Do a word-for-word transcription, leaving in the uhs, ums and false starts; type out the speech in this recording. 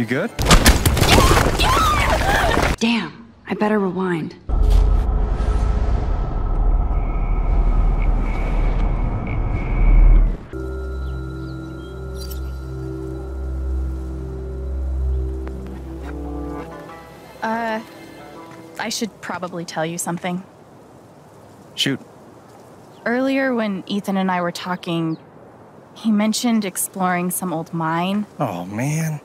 You good? Damn, I better rewind. Uh, I should probably tell you something. Shoot. Earlier when Ethan and I were talking, he mentioned exploring some old mine. Oh, man.